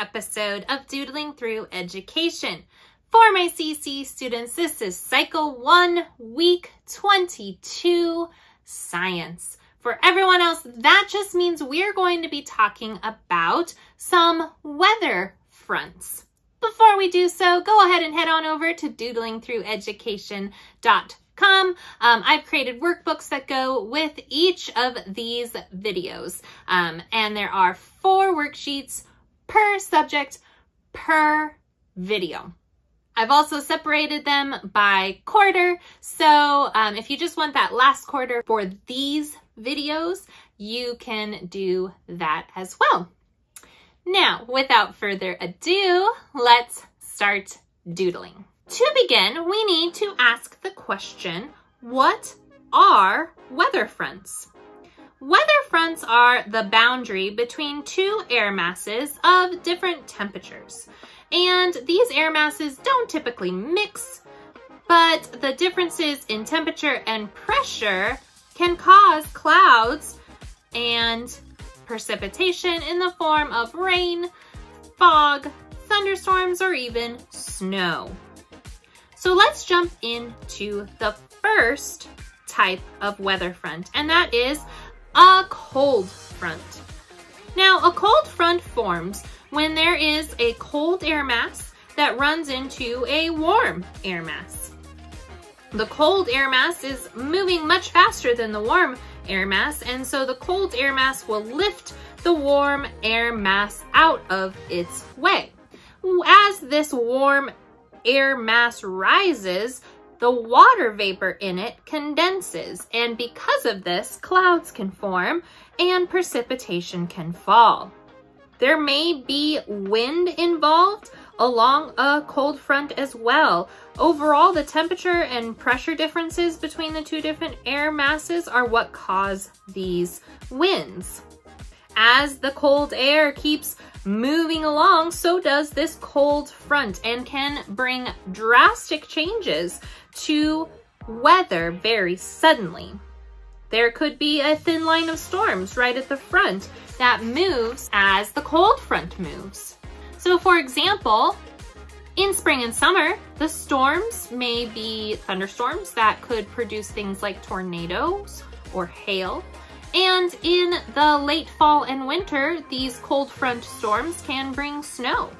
episode of Doodling Through Education. For my CC students, this is Cycle 1, Week 22, Science. For everyone else, that just means we're going to be talking about some weather fronts. Before we do so, go ahead and head on over to doodlingthrougheducation.com. I've created workbooks that go with each of these videos. And there are 4 worksheets per subject per video. I've also separated them by quarter. So if you just want that last quarter for these videos, you can do that as well. Now, without further ado, let's start doodling. To begin, we need to ask the question, what are weather fronts? Weather fronts are the boundary between 2 air masses of different temperatures. And these air masses don't typically mix, but the differences in temperature and pressure can cause clouds and precipitation in the form of rain, fog, thunderstorms, or even snow. So let's jump into the first type of weather front, and that is a cold front. Now, a cold front forms when there is a cold air mass that runs into a warm air mass. The cold air mass is moving much faster than the warm air mass, and so the cold air mass will lift the warm air mass out of its way. As this warm air mass rises, the water vapor in it condenses, and because of this, clouds can form and precipitation can fall. There may be wind involved along a cold front as well. Overall, the temperature and pressure differences between the 2 different air masses are what cause these winds. As the cold air keeps moving along, so does this cold front and can bring drastic changes to weather very suddenly. There could be a thin line of storms right at the front that moves as the cold front moves. So for example, in spring and summer, the storms may be thunderstorms that could produce things like tornadoes or hail. And in the late fall and winter, these cold front storms can bring snow.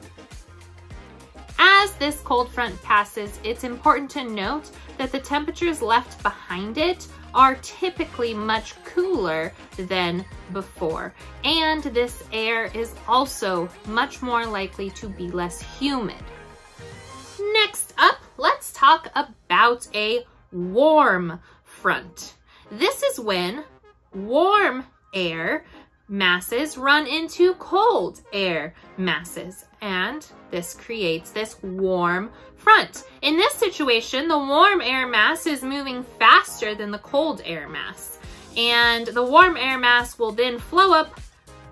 As this cold front passes, it's important to note that the temperatures left behind it are typically much cooler than before. And this air is also much more likely to be less humid. Next up, let's talk about a warm front. This is when warm air masses run into cold air masses, and this creates this warm front. In this situation, the warm air mass is moving faster than the cold air mass, and the warm air mass will then flow up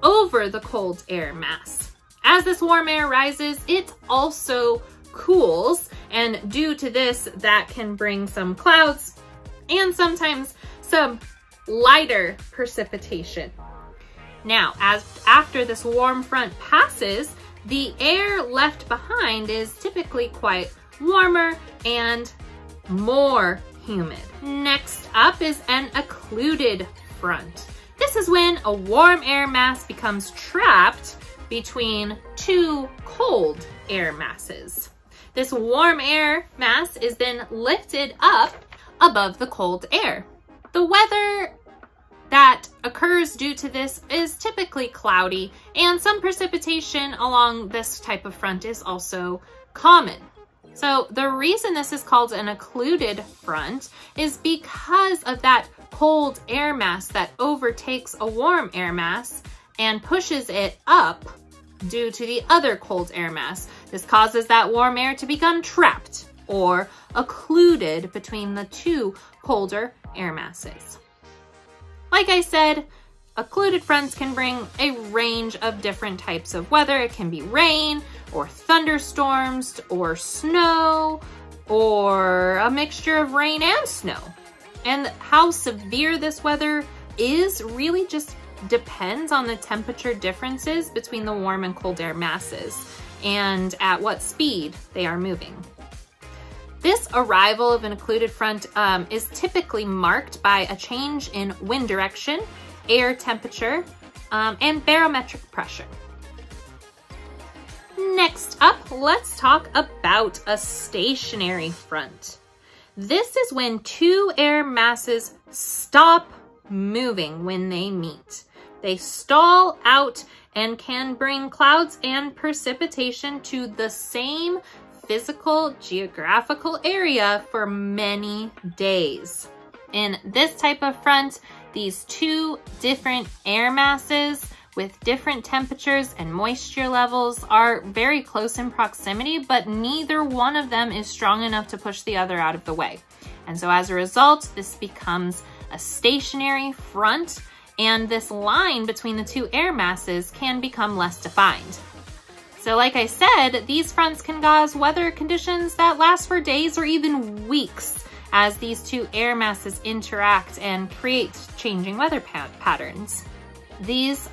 over the cold air mass. As this warm air rises, it also cools, and due to this, that can bring some clouds and sometimes some lighter precipitation. Now, after this warm front passes, the air left behind is typically quite warmer and more humid. Next up is an occluded front. This is when a warm air mass becomes trapped between 2 cold air masses. This warm air mass is then lifted up above the cold air. The weather that occurs due to this is typically cloudy, and some precipitation along this type of front is also common. So the reason this is called an occluded front is because of that cold air mass that overtakes a warm air mass and pushes it up due to the other cold air mass. This causes that warm air to become trapped or occluded between the 2 colder air masses. Like I said, occluded fronts can bring a range of different types of weather. It can be rain or thunderstorms or snow or a mixture of rain and snow. And how severe this weather is really just depends on the temperature differences between the warm and cold air masses and at what speed they are moving. This arrival of an occluded front is typically marked by a change in wind direction, air temperature, and barometric pressure. Next up, let's talk about a stationary front. This is when two air masses stop moving when they meet. They stall out and can bring clouds and precipitation to the same physical geographical area for many days. In this type of front, these two different air masses with different temperatures and moisture levels are very close in proximity, but neither one of them is strong enough to push the other out of the way. And so as a result, this becomes a stationary front, and this line between the two air masses can become less defined. So like I said, these fronts can cause weather conditions that last for days or even weeks as these two air masses interact and create changing weather patterns. These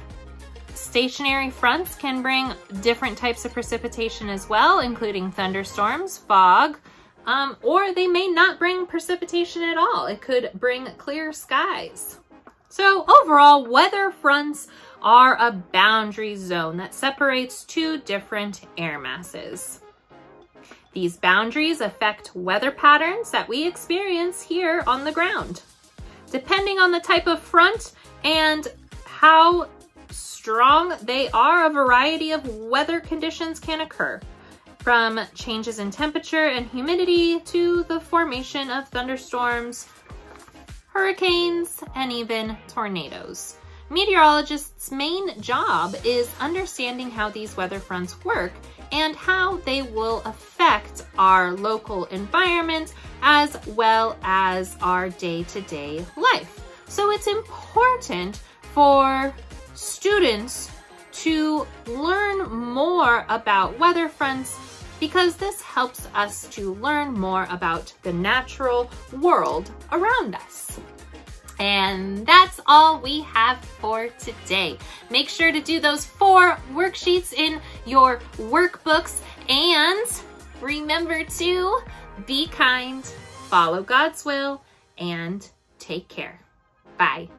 stationary fronts can bring different types of precipitation as well, including thunderstorms, fog, or they may not bring precipitation at all. It could bring clear skies. So overall, weather fronts are a boundary zone that separates two different air masses. These boundaries affect weather patterns that we experience here on the ground. Depending on the type of front and how strong they are, a variety of weather conditions can occur, from changes in temperature and humidity to the formation of thunderstorms, hurricanes, and even tornadoes. Meteorologists' main job is understanding how these weather fronts work and how they will affect our local environment as well as our day-to-day life. So it's important for students to learn more about weather fronts because this helps us to learn more about the natural world around us. And that's all we have for today. Make sure to do those 4 worksheets in your workbooks, and remember to be kind, follow God's will, and take care. Bye.